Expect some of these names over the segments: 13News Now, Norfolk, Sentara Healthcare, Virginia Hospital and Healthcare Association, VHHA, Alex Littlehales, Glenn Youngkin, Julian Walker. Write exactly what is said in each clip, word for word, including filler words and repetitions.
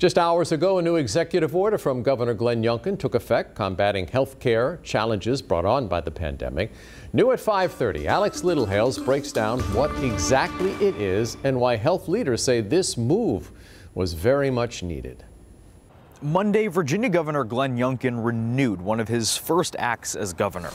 Just hours ago, a new executive order from Governor Glenn Youngkin took effect, combating health care challenges brought on by the pandemic. New at five thirty, Alex Littlehales breaks down what exactly it is and why health leaders say this move was very much needed. Monday, Virginia Governor Glenn Youngkin renewed one of his first acts as governor.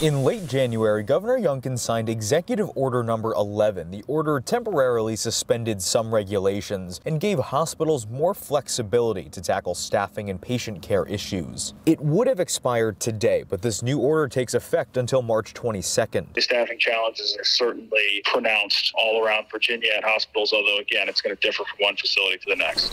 In late January, Governor Youngkin signed Executive Order Number eleven. The order temporarily suspended some regulations and gave hospitals more flexibility to tackle staffing and patient care issues. It would have expired today, but this new order takes effect until March twenty-second. The staffing challenges are certainly pronounced all around Virginia at hospitals, although again, it's going to differ from one facility to the next.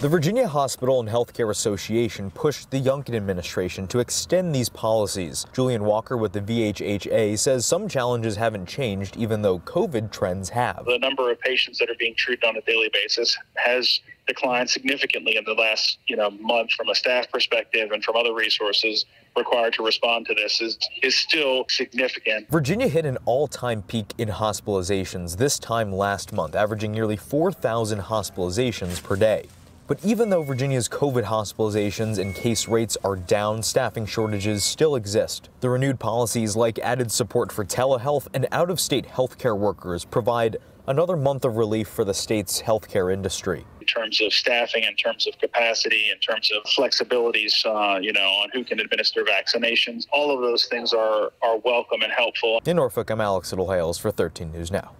The Virginia Hospital and Healthcare Association pushed the Youngkin administration to extend these policies. Julian Walker with the V H H A says some challenges haven't changed, even though COVID trends have. The number of patients that are being treated on a daily basis has declined significantly in the last you know, month from a staff perspective, and from other resources required to respond to this is, is still significant. Virginia hit an all-time peak in hospitalizations this time last month, averaging nearly four thousand hospitalizations per day. But even though Virginia's COVID hospitalizations and case rates are down, staffing shortages still exist. The renewed policies, like added support for telehealth and out-of-state healthcare workers, provide another month of relief for the state's healthcare industry. In terms of staffing, in terms of capacity, in terms of flexibilities, uh, you know, on who can administer vaccinations, all of those things are, are welcome and helpful. In Norfolk, I'm Alex Littlehales for thirteen News Now.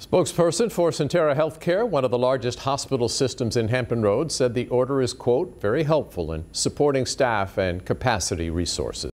Spokesperson for Sentara Healthcare, one of the largest hospital systems in Hampton Roads, said the order is, quote, very helpful in supporting staff and capacity resources.